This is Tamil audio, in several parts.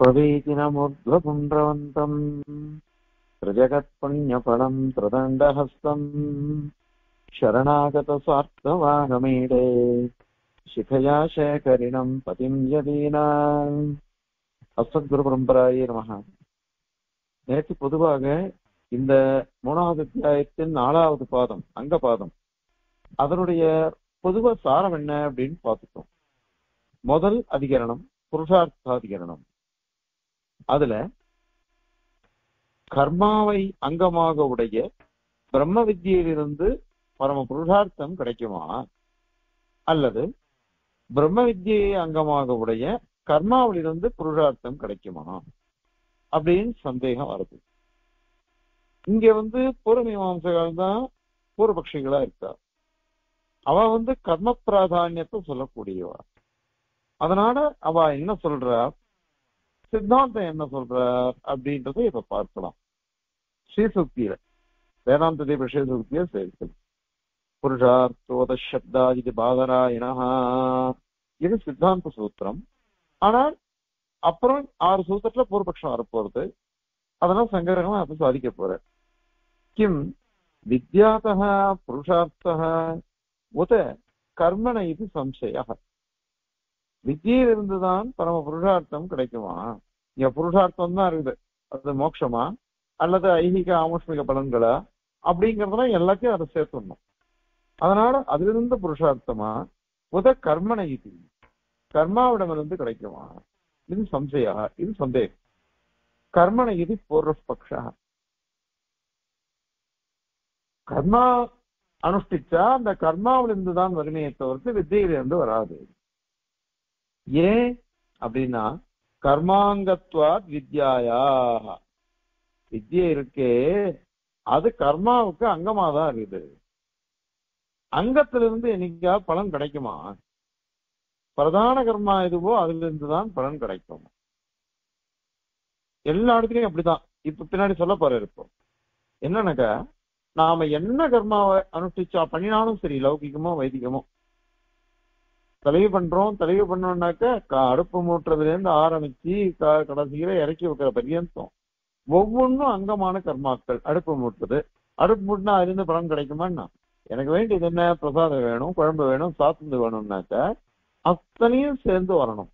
प्रवीतिनमुर्ध्वपुण्ड्रवन्तं त्रिजगत्पुण्यफलं त्रिदण्डहस्तं शरणागतस्वार्थवागमेदे शिखया शेखरिणं पतिं यदीनां. அஸ்மத்குரு பரம்பராயே நமஹ. நேற்று பொதுவாக இந்த மூணாவது அத்தியாயத்தின் 4வது பாதம் அங்க பாதம், அதனுடைய பொதுவ சாரம் என்ன அப்படின்னு பார்த்துட்டோம். முதல் அதிகரணம் புருஷார்த்தாதிகரணம். அதுல கர்மாவை அங்கமாக உடைய பிரம்ம வித்தியிலிருந்து பரம புருஷார்த்தம் கிடைக்குமா, அல்லது பிரம்ம வித்தியை அங்கமாக உடைய கர்மாவிலிருந்து புருஷார்த்தம் கிடைக்குமா அப்படின்னு சந்தேகம் வருது. இங்க பூர்வ மீமாம்சகர் தான் பூர்வபக்ஷிகளா இருக்கா. அவ கர்ம பிராதானியத்தை சொல்லக்கூடியவா. அதனால அவ என்ன சொல்றா, சித்தாந்தம் என்ன சொல்றார் அப்படின்றத இப்ப பார்க்கலாம். ஸ்ரீசுக்தியில வேதாந்த தீப ஸ்ரீசுக்திய சேர்த்து புருஷார்த்தோத சப்தா இது பாதராயணா, இது சித்தாந்த சூத்திரம். ஆனால் அப்புறம் 6 சூத்திரத்துல பூர்வபக்ஷம் வரப்போறது. அதெல்லாம் சங்கரகமா அப்ப சாதிக்க போற. கிம் வித்யாத புருஷார்த்த உத கர்மண இது சம்சய. வித்தியிலிருந்துதான் பரம புருஷார்த்தம் கிடைக்குமா? இங்க புருஷார்த்தம் தான் இருக்குது. அது மோட்சமா அல்லது ஐகிக ஆமோஷ்மிக பலன்களா அப்படிங்கறதெல்லாம் எல்லாத்தையும் அதை சேர்த்துடணும். அதனால அதிலிருந்து புருஷார்த்தமா உத கர்மண இது கர்மாவிடமிருந்து கிடைக்குமா, இது சம்சயா, இது சந்தேகம். கர்மண இது பூர்வபக்ஷ. கர்மா அனுஷ்டிச்சா அந்த கர்மாவிலிருந்து தான் வருமையை தவிர்த்து வித்தியிலிருந்து வராது. ஏன் அப்படின்னா கர்மாங்கத்வாத் வித்யாயா, வித்யை இருக்கே அது கர்மாவுக்கு அங்கமாதான் இருக்குது. அங்கத்திலிருந்து என்னைக்கா பலன் கிடைக்குமா? பிரதான கர்மா எதுவோ அதுல இருந்துதான் பலன் கிடைக்கும். எல்லா இடத்துலையும் அப்படிதான். இப்ப பின்னாடி சொல்ல போற இருப்போம். என்னன்னாக்கா நாம என்ன கர்மாவை அனுஷ்டிச்சா பண்ணினாலும் சரி, லௌகிகமோ வைதிகமோ, தலைவி பண்றோம். தலைவி பண்ணோம்னாக்க அடுப்பு மூட்டுறதுல இருந்து ஆரம்பிச்சு கடைசியில இறக்கி வைக்கிற பரியந்தம் ஒவ்வொன்றும் அங்கமான கர்மாக்கள். அடுப்பு மூட்டுறது, அடுப்பு மூட்டினா அது இருந்து பலன் கிடைக்குமான்னா எனக்கு வேண்டியது என்ன, பிரசாதம் வேணும், குழம்பு வேணும், சாப்பிட்டு வேணும்னாக்க அத்தனையும் சேர்ந்து வரணும்.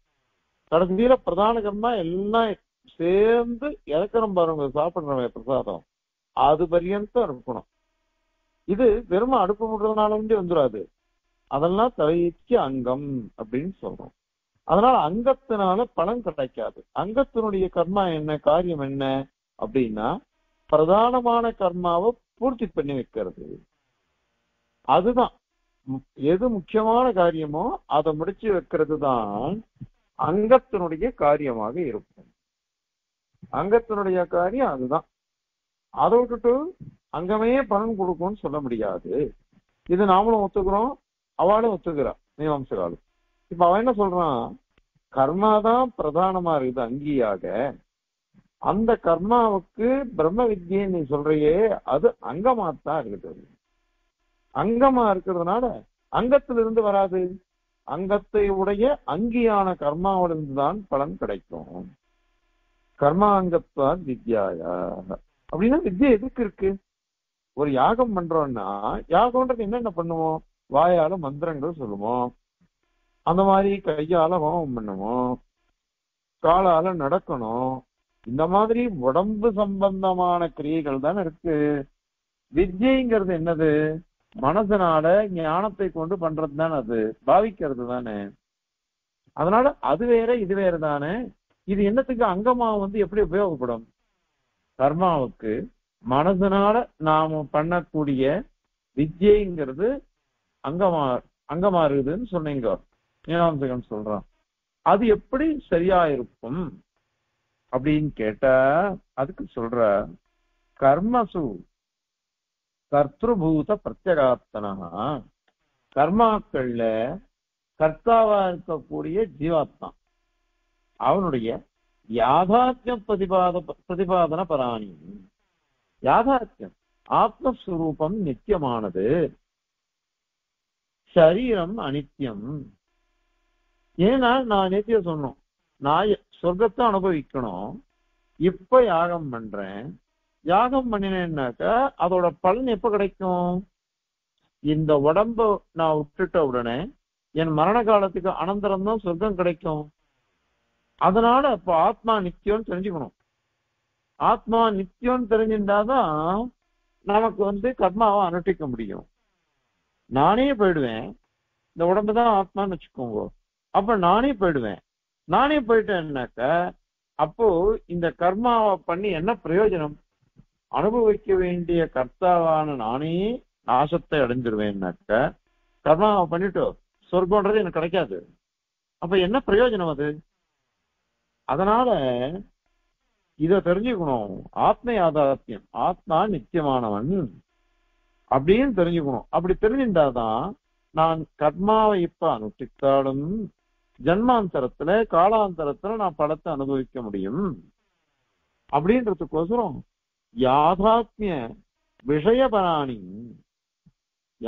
கடைசியில பிரதான கர்மா எல்லாம் சேர்ந்து இறக்கணும் பாருங்க, சாப்பிடுற பிரசாதம் அது பரியந்தம் இருக்கணும். இது வெறும் அடுப்பு மூட்டுறதுனால வேண்டி வந்துடாது. அதெல்லாம் தலைக்கு அங்கம் அப்படின்னு சொல்றோம். அதனால அங்கத்தினால பலன் கிடைக்காது. அங்கத்தினுடைய கர்மா என்ன, காரியம் என்ன அப்படின்னா பிரதானமான கர்மாவை பூர்த்தி பண்ணி வைக்கிறது. அதுதான் எது முக்கியமான காரியமோ அதை முடிச்சு வைக்கிறது தான் அங்கத்தினுடைய காரியமாக இருக்கும். அங்கத்தினுடைய காரியம் அதுதான். அதை விட்டுட்டு அங்கமே பலன் கொடுக்கும்னு சொல்ல முடியாது. இது நாமளும் ஒத்துக்கிறோம், அவளும் ஒத்துக்கிறா, மீமாம்சகாலும். இப்ப அவன் என்ன சொல்றான், கர்மாதான் பிரதானமா இருக்குது அங்கீயாக. அந்த கர்மாவுக்கு பிரம்ம வித்யை நீ சொல்றையே அது அங்கமாத்தான் இருக்குது. அங்கமா இருக்கிறதுனால அங்கத்திலிருந்து வராது. அங்கத்தை உடைய அங்கியான கர்மாவிலிருந்துதான் பலன் கிடைக்கும். கர்மா அங்கத்தான் வித்யாயா அப்படின்னா வித்யா எதுக்கு இருக்கு? ஒரு யாகம் பண்றோம்னா யாகம்ன்றது என்னென்ன பண்ணுவோம், வாயால மந்திரங்கள் சொல்லுவோம், அந்த மாதிரி கையால ஹோமம் பண்ணுவோம், காலால நடக்கணும், இந்த மாதிரி உடம்பு சம்பந்தமான கிரியைகள் தான் இருக்கு. வித்யைங்கிறது என்னது, மனசனால ஞானத்தை கொண்டு பண்றது தானே, அது பாவிக்கிறது தானே. அதனால அது வேற இது வேற தானே. இது என்னத்துக்கு அங்கமா எப்படி உபயோகப்படும்? கர்மாவுக்கு மனசனால நாம பண்ணக்கூடிய வித்யைங்கிறது அங்கமா இருக்குதுன்னு சொன்னீங்க. ஞானசகன் சொல்றான், அது எப்படி சரியா இருக்கும் அப்படின்னு கேட்டா அதுக்கு சொல்ற கர்மசு கர்த்தூத பிரத்யகாப்தனா, கர்மாக்கள்ல கர்த்தாவா இருக்கக்கூடிய ஜீவாத்தான் அவனுடைய யாதாத்யம் பிரதிபாதன பராணி. யாதாத்யம் ஆத்மஸ்வரூபம் நித்தியமானது, சரீரம் அனித்தியம். ஏன்னா நான் நேத்திய சொன்னோம் நான் சொர்க்கத்தை அனுபவிக்கணும். இப்ப யாகம் பண்றேன், யாகம் பண்ணினேன்னாக்கா அதோட பலன் எப்ப கிடைக்கும்? இந்த உடம்ப நான் விட்டுட்ட உடனே என் மரண காலத்துக்கு அனந்தரம்தான் சொர்க்கம் கிடைக்கும். அதனால இப்ப ஆத்மா நித்தியம்னு தெரிஞ்சுக்கணும். ஆத்மா நித்தியம்னு தெரிஞ்சிருந்தாதான் நமக்கு கர்மாவை அனுஷ்டிக்க முடியும். நானே போயிடுவேன், இந்த உடம்புதான் ஆத்மான்னு வச்சுக்கோங்க, அப்ப நானே போயிடுவேன். நானே போயிட்டேன்னாக்க அப்போ இந்த கர்மாவை பண்ணி என்ன பிரயோஜனம்? அனுபவிக்க வேண்டிய கர்த்தாவான நானே நாசத்தை அடைஞ்சிருவேன்னாக்க கர்மாவை பண்ணிட்டு சொர்க்கம்ன்றது எனக்கு கிடைக்காது. அப்ப என்ன பிரயோஜனம் அது? அதனால இத தெரிஞ்சுக்கணும். ஆத்ம யாதார்த்தியம், ஆத்மா நித்தியமானவன் அப்படின்னு தெரிஞ்சுக்கணும். அப்படி தெரிஞ்சிருந்தாதான் நான் கர்மாவை இப்ப அனுஷ்டித்தாலும் ஜன்மாந்தரத்துல காலாந்தரத்துல நான் பலத்தை அனுபவிக்க முடியும். அப்படின்றதுக்கோசரம் யாதாத்மிய விஷயபராணி,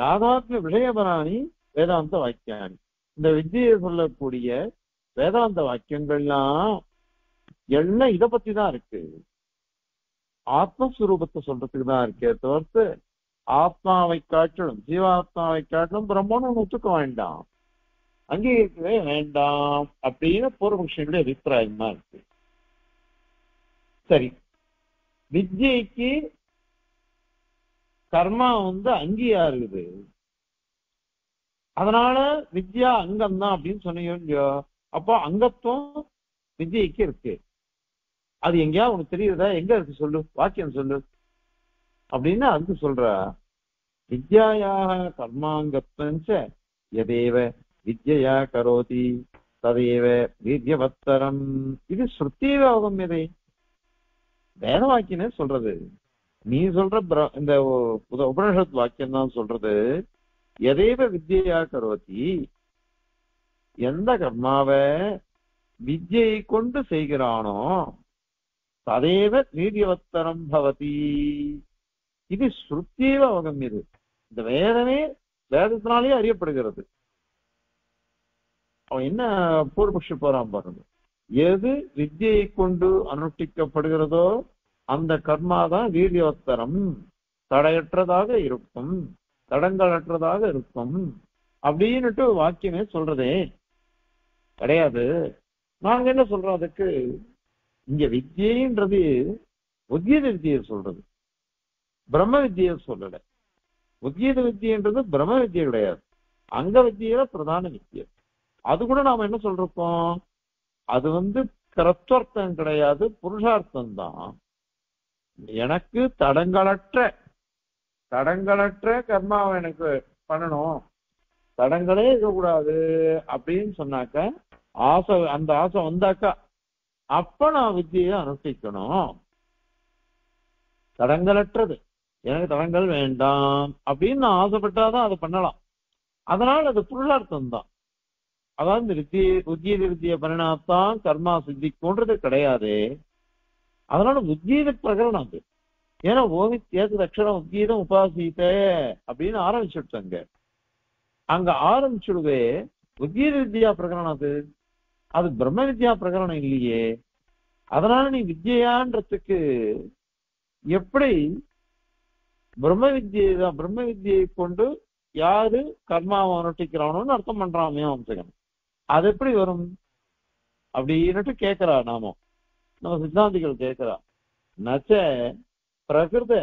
யாதாத்மிய விஷயபராணி வேதாந்த வாக்கியாணி, இந்த வித்தியை சொல்லக்கூடிய வேதாந்த வாக்கியங்கள்லாம் எல்லாம் இதை பத்தி தான் இருக்கு. ஆத்மஸ்வரூபத்தை சொல்றதுக்கு தான் இருக்கே தவிர்த்து ஆத்மாவை காட்டிலும் ஜீவாத்மாவை காட்டிலும் பிரம்மன்னு ஒண்ணு ஒத்துக்க வேண்டாம், அங்கீகரிக்கவே வேண்டாம் அப்படின்னு பூர்வபக்ஷனுடைய அபிப்பிராயமா இருக்கு. சரி, வித்யைக்கு கர்மா அங்கீகாருது, அதனால வித்யா அங்கம் தான் அப்படின்னு சொன்னீங்க. அப்போ அங்கத்துவம் வித்யைக்கு இருக்கு. அது எங்கேயா உனக்கு தெரியுதா? எங்க இருக்கு சொல்லு, வாக்கியம் சொல்லு அப்படின்னு அதுக்கு சொல்ற. வித்யாயாக கர்மாங்கத்வ எதேவ வித்யா கரோதி ததேவ வீரியவத்தரம். இது ஸ்ருத்தியாகும். எதை வேத வாக்கியனே சொல்றது, நீ சொல்ற இந்த உபனிஷத் வாக்கியம் தான் சொல்றது. எதேவ வித்யா கரோதி, எந்த கர்மாவை வித்யை கொண்டு செய்கிறானோ ததேவ வீரியவத்தரம் பவதி. இது ஸ்ருத்தியவ அவகமியது. இந்த வேதமே வேதத்தினாலே அறியப்படுகிறது. அவன் என்ன பூர்வபக்ஷி போறான் பாருங்க, எது வித்யை கொண்டு அனுஷ்டிக்கப்படுகிறதோ அந்த கர்மாதான் வீரியவத்தரம், தடையற்றதாக இருக்கும், தடங்களற்றதாக இருக்கும் அப்படின்னுட்டு வாக்கியமே சொல்றதே கிடையாது. நாங்க என்ன சொல்றோம் அதுக்கு? இங்க வித்யன்றது உத்யத வித்தியை சொல்றது, பிரம்ம வித்தியை சொல்லல. உத்யத வித்தியன்றது பிரம்ம வித்தியை கிடையாது, அங்க வித்தியில பிரதான வித்தியை. அது கூட நாம என்ன சொல்றோம், அது கிரத்வர்த்தம் கிடையாது, புருஷார்த்தம் தான். எனக்கு தடங்களற்ற கர்மாவை எனக்கு பண்ணணும், தடங்களே இருக்கக்கூடாது அப்படின்னு சொன்னாக்க ஆசை, அந்த ஆசை வந்தாக்கா அப்ப நான் வித்தியை அனுஷ்டிக்கணும். தடங்களற்றது, எனக்கு தடங்கள் வேண்டாம் அப்படின்னு நான் ஆசைப்பட்டாதான் அதை பண்ணலாம். அதனால அது புருஷார்த்தம் தான். அதாவது வித்திய உத்யீத வித்தியை பண்ணினாத்தான் கர்மா சித்திக்கும்ன்றது கிடையாது. அதனால உத்யீத பிரகரணம் அது. ஏன்னா ஓவி தேர்த்து தட்சணம் உத்யீதம் உபாசித்த அப்படின்னு ஆரம்பிச்சுட்டாங்க. அங்க ஆரம்பிச்சுடுவே உத்யீத வித்யா பிரகரணம் அது, அது பிரம்ம வித்யா பிரகரணம் இல்லையே. அதனால நீ வித்யான்றதுக்கு எப்படி பிரம்ம வித்யை தான், பிரம்ம வித்யை கொண்டு யாரு கர்மாவை அனுஷ்டிக்கிறானோன்னு அர்த்தம் பண்றான் மீமாம்சகன். அது எப்படி வரும் அப்படின்னுட்டு கேட்கிறா. நம்ம சித்தாந்திகள் கேட்கிறா. நச்ச பிரகிருத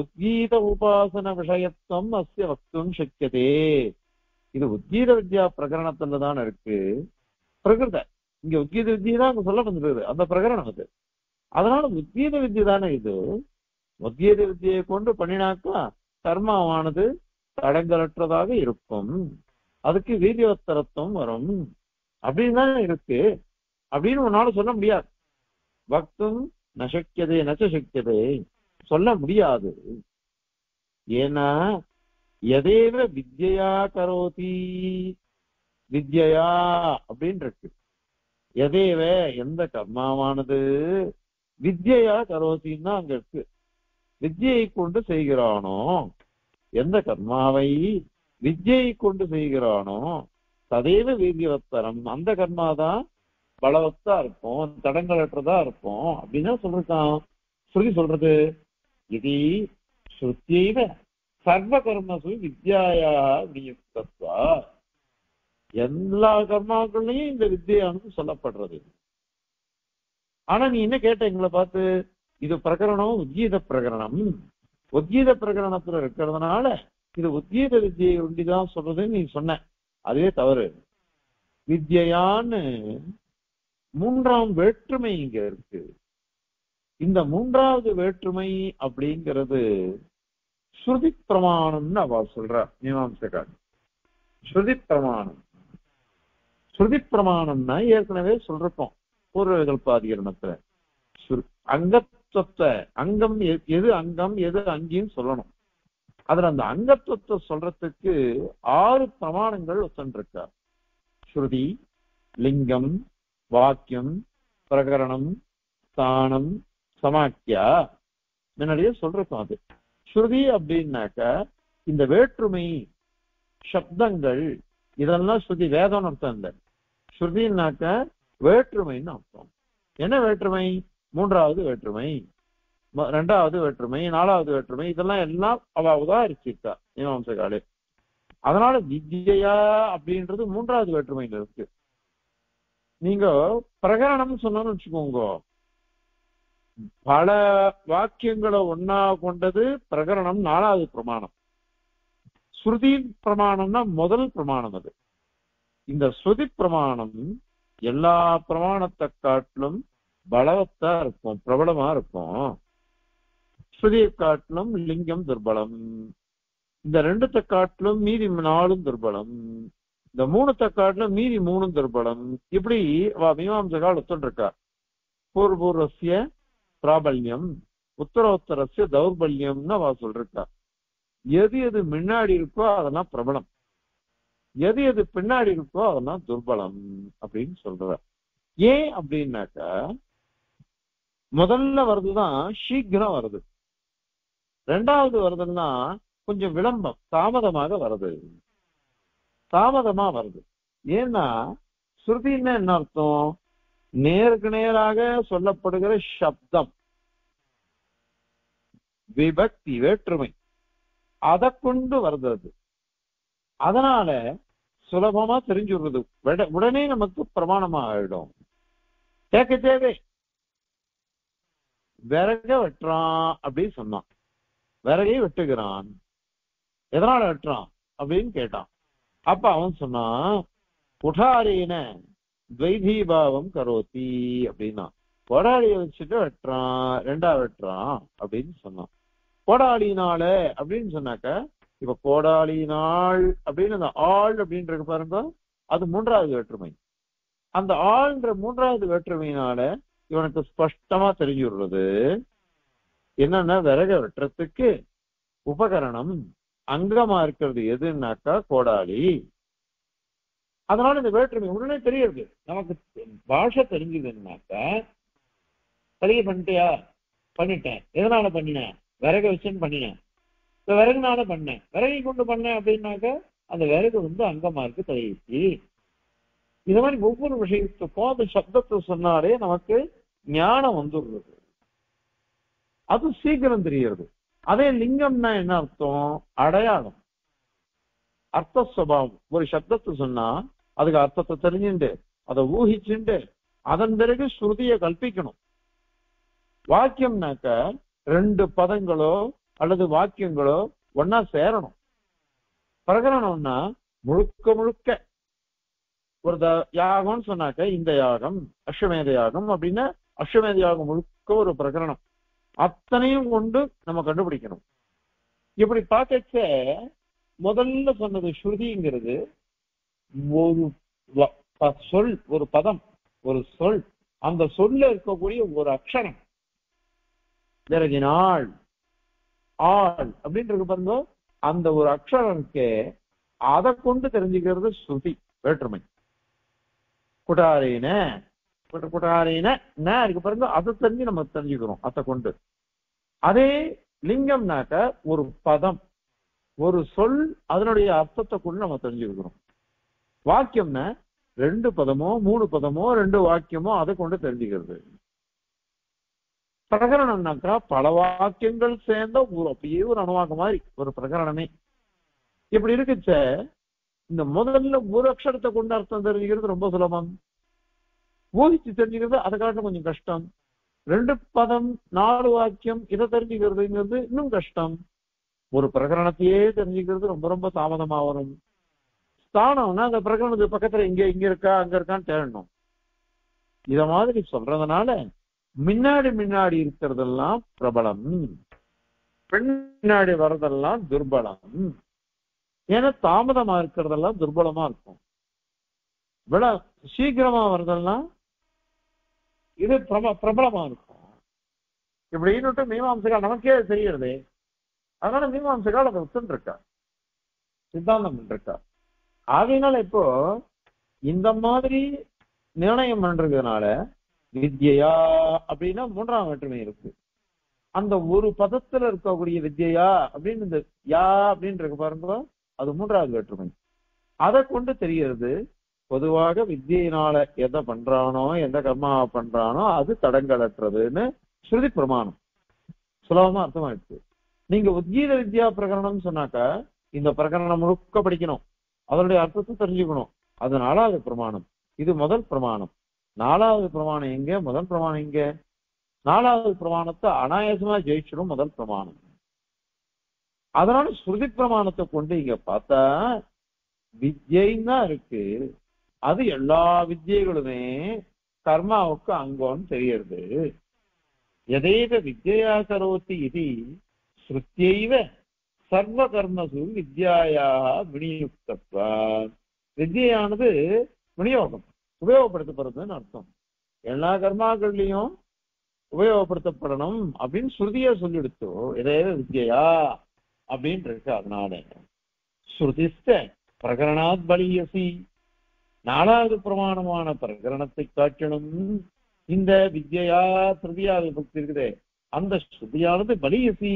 உத்கீத உபாசன விஷயத்துவம் அஸ்ய வக்தும் சக்கியதே. இது உத்கீத வித்யா பிரகரணத்துல தான் இருக்கு. பிரகிருத இங்க உத்கீத வித்தியை தான் அங்க சொல்ல வந்துருக்குது, அந்த பிரகரணம் அது. அதனால உத்கீத வித்தியை தானே இது. உத்கீத வித்தியை கொண்டு பண்ணினாக்கா கர்மாவானது தடங்களற்றதாக இருக்கும், அதுக்கு வீரியவத்தரத்துவம் வரும் அப்படின்னு தானே இருக்கு. அப்படின்னு உன்னால சொல்ல முடியாது. பக்தும் நசக்கியதே, நச்சசக்கியதே சொல்ல முடியாது. ஏன்னா எதேவ வித்யா கரோதி, வித்யா அப்படின்னு இருக்கு. எதேவ எந்த கர்மாவானது வித்யா கரோத்தின்னு தான் அங்க இருக்கு. வித்யை கொண்டு செய்கிறானோ, எந்த கர்மாவை வித்யை கொண்டு செய்கிறானோ ததேவ வீரியவத்தரம், அந்த கர்மாதான் பலவத்தா இருக்கும், தடங்களற்றதா இருக்கும் அப்படின்னா சொல்றான். ஸ்ருதி சொல்றது இது ஸ்ருத்தியைவ சர்வ கர்மசு வித்யாயா நியுக்தத்வா, எல்லா கர்மாக்களையும் இந்த வித்யான்னு சொல்லப்படுறது. ஆனா நீ என்ன கேட்ட எங்களை பார்த்து, இது பிரகரணம் உத்கீத பிரகரணம், உத்கீத பிரகரணத்துல இருக்கிறதுனால இது உத்கீத வித்யை ஒண்டிதான் சொல்றதுன்னு நீ சொன்ன, அதே தவறு. வித்யான்னு மூன்றாம் வேற்றுமை இங்க இருக்கு. இந்த மூன்றாவது வேற்றுமை அப்படிங்கிறது ஸ்ருதி பிரமாணம்னு அவ சொல்றா மீமாம்சக்கார். ஸ்ருதி பிரமாணம், ஸ்ருதி பிரமாணம்னா ஏற்கனவே சொல்றோம் பூர்வகல்பாதிகரணத்துல அங்கத்துவத்தை, அங்கம் எது அங்கம் எது அங்கின்னு சொல்லணும். அதுல அந்த அங்கத்துவத்தை சொல்றதுக்கு 6 பிரமாணங்கள் ஒத்தன்றிருக்கார். ஸ்ருதி, லிங்கம், வாக்கியம், பிரகரணம், ஸ்தானம், சமாக்கியா. முன்னாடியே சொல்றோம். அது ஸ்ருதி அப்படின்னாக்க இந்த வேற்றுமை சப்தங்கள் இதெல்லாம் ஸ்ருதி, வேதம்னு அர்த்தம் இல்லை. ஸ்ருதினாக்க வேற்றுமைன்னு அர்த்தம். என்ன வேற்றுமை? மூன்றாவது வேற்றுமை, 2வது வேற்றுமை, 4வது வேற்றுமை, இதெல்லாம் எல்லாம் அவ உதாரிச்சிருக்கா மீமாம்சை காலே. அதனால வித்யா அப்படின்றது 3வது வேற்றுமையில இருக்கு. நீங்க பிரகரணம் சொன்னு வச்சுக்கோங்க, பல வாக்கியங்களை ஒன்னா கொண்டது பிரகரணம், 4வது பிரமாணம். ஸ்ருதி பிரமாணம்னா முதல் பிரமாணம். அது இந்த ஸ்ருதி பிரமாணம் எல்லா பிரமாணத்தை காட்டிலும் பலவத்தா இருக்கும், பிரபலமா இருக்கும். ஸ்ருதியை காட்டிலும் லிங்கம் துர்பலம், இந்த 2த்தை காட்டிலும் மீதி 4 துர்பலம், இந்த 3த்தை காட்டிலும் மீதி 3 துர்பலம். இப்படி மீமாம்சகால் ஒத்துருக்கார். பூர்வபூர்வசிய பிராபல்யம், உத்தரோத்தரசிய தௌர்பல்யம்னு அவ சொல்றா. எது எது முன்னாடி இருக்கோ அதெல்லாம் பிரபலம், எது எது பின்னாடி இருக்கோ அதெல்லாம் துர்பலம் அப்படின்னு சொல்ற. ஏன் அப்படின்னாக்கா முதல்ல வருதுதான் சீக்கிரம் வருது, 2வது வருதுன்னா கொஞ்சம் விளம்பம், தாமதமாக வருது, தாமதமா வருது. ஏன்னா ஸ்ருதின்னா என்ன அர்த்தம்? நேருக்கு நேராக சொல்லப்படுகிற சப்தம், விபக்தி வேற்றுமை, அதை கொண்டு வருது. அதனால சுலபமா தெரிஞ்சு விடுறது, உடனே நமக்கு பிரமாணமா ஆயிடும். கேட்க தேவை. விறக வெட்டுறான் அப்படின்னு சொன்னான், விறகை வெட்டுகிறான், எதனால வெட்டுறான் அப்படின்னு கேட்டான். அப்ப அவன் சொன்னான், புடாரீன துவைதீபாவம் கரோத்தி அப்படின்னா கொடாளியை வச்சுட்டு வெட்டுறான், 2ஆ வெட்டுறான் அப்படின்னு சொன்னான். கோடாளினால அப்படின்னு சொன்னாக்க இப்ப கோடாளினாள் அப்படின்னு அந்த ஆள் அப்படின்றது பாருங்க, அது 3வது வேற்றுமை. அந்த ஆள்ன்ற 3வது வேற்றுமையினால இவனுக்கு ஸ்பஷ்டமா தெரிஞ்சு விடுறது என்னன்னா, விறக வெட்டுறதுக்கு உபகரணம் அங்கமா இருக்கிறது எதுன்னாக்கா கோடாளி. அதனால இந்த வேற்றுமை உடனே தெரியுது. நமக்கு பாஷை தெரிஞ்சதுன்னாக்கா தெளிவு பண்ணிட்டியா, பண்ணிட்டேன், எதனால பண்ணினேன், விறகு வச்சுன்னு பண்ணினேன், இப்ப விறகுனால பண்ணேன், விறகை கொண்டு பண்ணேன் அப்படின்னாக்க அந்த விறகு அங்கமா இருக்கு தெளிவிச்சு. இந்த மாதிரி ஒவ்வொரு விஷயத்துக்கும் அந்த சப்தத்தை சொன்னாலே நமக்கு ஞானம் வந்துடுறது, அது சீக்கிரம் தெரியுது. அதே லிங்கம்னா என்ன அர்த்தம்? அடையாளம், அர்த்த சுபாவம். ஒரு சப்தத்தை சொன்னா அதுக்கு அர்த்தத்தை தெரிஞ்சுண்டு அதை ஊகிச்சுண்டு அதன் பிறகு ஸ்ருதியை கல்பிக்கணும். வாக்கியம்னாக்க 2 பதங்களோ அல்லது வாக்கியங்களோ ஒன்னா சேரணும். பிரகரணம்னா முழுக்க முழுக்க ஒரு யாகம்னு சொன்னாக்க இந்த யாகம் அஸ்வமேத யாகம் அப்படின்னா அஸ்வமேத யாகம் முழுக்க ஒரு பிரகரணம், அத்தனையும் கொண்டு நம்ம கண்டுபிடிக்கணும். இப்படி பார்க்கச்ச முதல்ல சொன்னது ஸ்ருதிங்கிறது ஒரு சொல், ஒரு பதம், ஒரு சொல், அந்த சொல்ல இருக்கக்கூடிய ஒரு அக்ஷரம். விறகினாள், ஆள் அப்படின்றது பாருங்க, அந்த ஒரு அக்ஷரம் இருக்கே அதை கொண்டு தெரிஞ்சுக்கிறது ஸ்ருதி வேற்றுமை. குடாரீன குடாரீன இருக்கு பாருங்க, அதை தெரிஞ்சு நம்ம தெரிஞ்சுக்கிறோம் அதை கொண்டு. அதே லிங்கம்னாக்க ஒரு பதம், ஒரு சொல், அதனுடைய அர்த்தத்தை கொண்டு நம்ம தெரிஞ்சுக்கிறோம். வாக்கியம்னா ரெண்டு பதமோ மூணு பதமோ ரெண்டு வாக்கியமோ அதை கொண்டு தெரிஞ்சுக்கிறது. பிரகரணம்னாக்கா பல வாக்கியங்கள் சேர்ந்த ஒரு அப்படியே ஒரு அணுவாக்கம் மாதிரி ஒரு பிரகரணமே இப்படி இருக்குச்ச. இந்த முதல்ல ஒரு அக்ஷரத்தை கொண்டு அர்த்தம் தெரிஞ்சுக்கிறது ரொம்ப சுலபம், ஊகிச்சு தெரிஞ்சுக்கிறது அதை காட்டிலும் கொஞ்சம் கஷ்டம். ரெண்டு பதம் நாலு வாக்கியம் இதை தெரிஞ்சுக்கிறதுங்கிறது இன்னும் கஷ்டம். ஒரு பிரகரணத்தையே தெரிஞ்சுக்கிறது ரொம்ப ரொம்ப தாமதமா வரும். ஸ்தானம்னா அந்த பிரகரணத்துக்கு பக்கத்துல இங்க இங்க இருக்கா அங்க இருக்கான்னு தேடணும். இத மாதிரி சொல்றதுனால முன்னாடி முன்னாடி இருக்கிறதெல்லாம் பிரபலம், பின்னாடி வர்றதெல்லாம் துர்பலம். ஏன்னா தாமதமா இருக்கிறதெல்லாம் துர்பலமா இருக்கும், விட சீக்கிரமா வர்றதெல்லாம் இது பிரபலமா இருக்கும். இப்படின்னுட்டு மீமாம்சைகள் நமக்கே தெரியுது. அதனால மீமாம்சைகள் அதை ஒத்துருக்கா சித்தாந்தம் இருக்கா. அதனால இப்போ இந்த மாதிரி நிர்ணயம் பண்றதுனால வித்யா அப்படின்னா மூன்றாம் வேற்றுமை இருக்கு. அந்த ஒரு பதத்துல இருக்கக்கூடிய வித்யா அப்படின்னு இந்த யா அப்படின்னு இருக்கு பாருங்க, அது மூன்றாவது வேற்றுமை. அதை கொண்டு தெரிகிறது பொதுவாக வித்தியினால எதை பண்றானோ எந்த கர்மாவை பண்றானோ அது தடங்கலற்றதுன்னு ஸ்ருதி பிரமாணம் சுலபமா அர்த்தமாயிடுச்சு. நீங்க உத்கீத வித்யா பிரகரணம் சொன்னாக்கா இந்த பிரகரணம் முழுக்க படிக்கணும், அதனுடைய அர்த்தத்தை தெரிஞ்சுக்கணும். அது நாலாவது பிரமாணம். இது முதல் பிரமாணம். நாலாவது பிரமாணம் எங்க, முதல் பிரமாணம் எங்க? நாலாவது பிரமாணத்தை அனாயாசமா ஜெயிச்சிடும் முதல் பிரமாணம். அதனால ஸ்ருதி பிரமாணத்தை கொண்டு இங்க பார்த்தா வித்யைன்னா இருக்கு, அது எல்லா வித்யைகளுமே கர்மாவுக்கு அங்கோன்னு தெரியுது. எதைவ வித்யா கரோத்தி இது ஸ்ருத்தியைவ சர்வ கர்மசு வித்யாயா விநியுக்தத்வா. வித்யானது விநியோகம் உபயோகப்படுத்தப்படுறதுன்னு அர்த்தம். எல்லா கர்மாக்கள்லையும் உபயோகப்படுத்தப்படணும் அப்படின்னு ஸ்ருதியா சொல்லிடுச்சோ எதையவ வித்யா அப்படின்னு இருக்கு. அதனால ஸ்ருதிஸ்த பிரகரணாத் பலியசி, நாலாவது பிரமாணமான பிரகரணத்தை காட்டணும். இந்த வித்யா ஸ்ருதியாவது பக்தி இருக்குது, அந்த ஸ்ருதியானது பலியசி,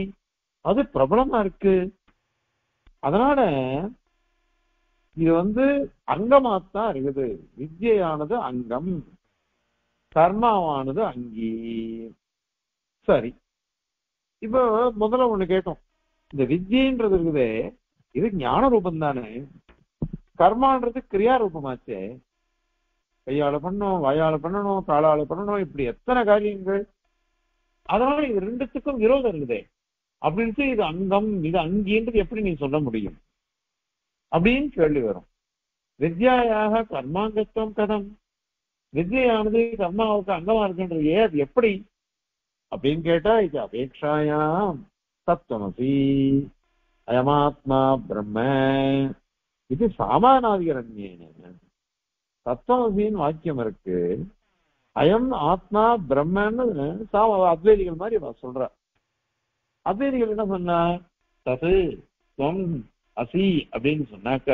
அது பிரபலமா இருக்கு. அதனால இது அங்கமாத்தான் இருக்குது. வித்யானது அங்கம், கர்மாவானது அங்கி. சரி, இப்போ முதல்ல ஒண்ணு கேட்டோம், இந்த வித்யன்றது இருக்குது இது ஞான ரூபம் தானே, கர்மான்றது கிரியா ரூபமாச்சே. கையால பண்ணணும், வாயால பண்ணணும், காலால பண்ணணும், இப்படி எத்தனை காரியங்கள். அதனால இது ரெண்டுத்துக்கும் விரோதம் இருக்குதே அப்படின்ட்டு இது அங்கம் இது அங்கின்றது எப்படி நீ சொல்ல முடியும் அப்படின்னு கேள்வி வரும். வித்யாக கர்மாங்கத்துவம் கதம், வித்யானது கர்மாவுக்கு அங்கமா இருக்குன்றது ஏ அது எப்படி அப்படின்னு கேட்டா இது அபேட்சாயாம் தத்துவமசி அயமாத்மா பிரம்ம இது சாமானாதிகரண்யேன. தத்துவமசின்னு வாக்கியம் இருக்கு, அயம் ஆத்மா பிரம்மன்னு அத்வைதிகள் மாதிரி சொல்ற. அத்வைதிகள் என்ன சொன்னா தது துவம் அசி அப்படின்னு சொன்னாக்க,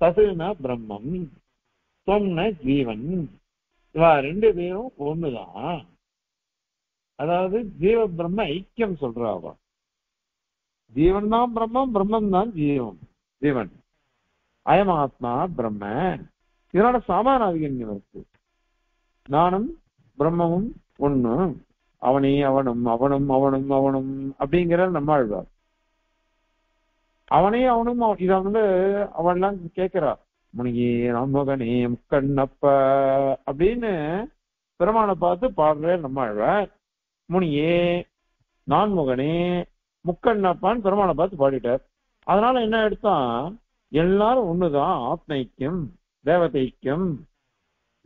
ததுனா பிரம்மம், துவம்னா ஜீவன், இவா ரெண்டு பேரும் ஒண்ணுதான். அதாவது ஜீவ பிரம்ம ஐக்கியம் சொல்றாவா. ஜீவன் தான் பிரம்மம், பிரம்மம் தான் ஜீவம் ஜீவன். அயம் ஆத்மா பிரம்ம, இதனால சாமானாதிகன்யம் இருக்கு. நானும் பிரம்மமும் ஒண்ணு, அவனே அவனும் அவனும் அவனும் அவனும் அப்படிங்கிற நம்மாழ்வார். அவனே அவனும் இத அவன்லாம் கேட்கிறா, முனியே நம்மகனே முக்கண்ணப்ப அப்படின்னு பெருமானை பார்த்து பாடுற நம்மாழ்வார். முனியே நான்முகனே முக்கண்ணப்பான்னு பெருமானை பார்த்து பாடிட்டார். அதனால என்ன எடுத்தான், எல்லாரும் ஒண்ணுதான், ஆத்மைக்கும் தேவதைக்கும்